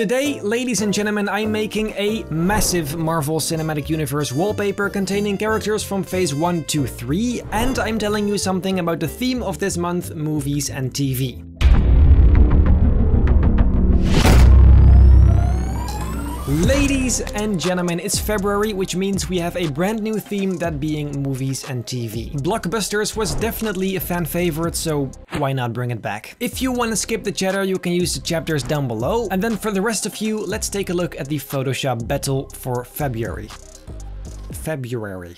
Today, ladies and gentlemen, I'm making a massive Marvel Cinematic Universe wallpaper containing characters from phase 1 to 3, and I'm telling you something about the theme of this month, movies and TV. Ladies and gentlemen, it's February, which means we have a brand new theme, that being movies and TV. Blockbusters was definitely a fan favorite, so why not bring it back? If you want to skip the chatter, you can use the chapters down below. And then for the rest of you, let's take a look at the Photoshop battle for February. February.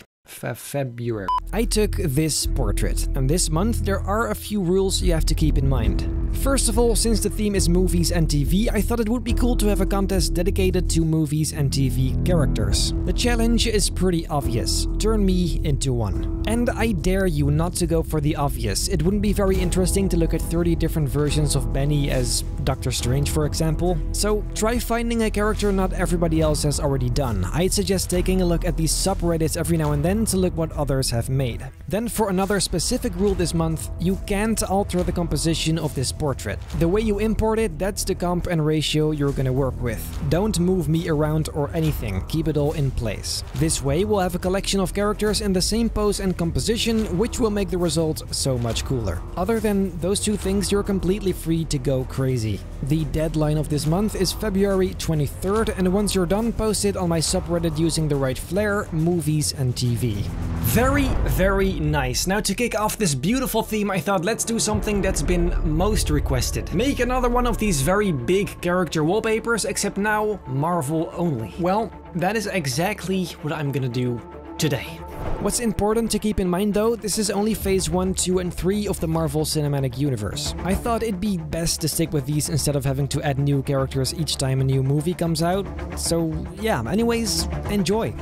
I took this portrait, and this month there are a few rules you have to keep in mind. First of all, since the theme is movies and TV, I thought it would be cool to have a contest dedicated to movies and TV characters. The challenge is pretty obvious: turn me into one. And I dare you not to go for the obvious. It wouldn't be very interesting to look at 30 different versions of Benny as Doctor Strange, for example. So try finding a character not everybody else has already done. I'd suggest taking a look at these subreddits every now and then to look what others have made. Then for another specific rule this month, you can't alter the composition of this portrait. The way you import it, that's the comp and ratio you're gonna work with. Don't move me around or anything, keep it all in place. This way we'll have a collection of characters in the same pose and composition, which will make the result so much cooler. Other than those two things, you're completely free to go crazy. The deadline of this month is February 23rd, and once you're done, post it on my subreddit using the right flair, movies and TV. Very, very nice. Now to kick off this beautiful theme, I thought let's do something that's been most requested. Make another one of these very big character wallpapers, except now Marvel only. Well, that is exactly what I'm gonna do today. What's important to keep in mind though, this is only phase 1, 2 and 3 of the Marvel Cinematic Universe. I thought it'd be best to stick with these instead of having to add new characters each time a new movie comes out. So yeah, anyways, enjoy.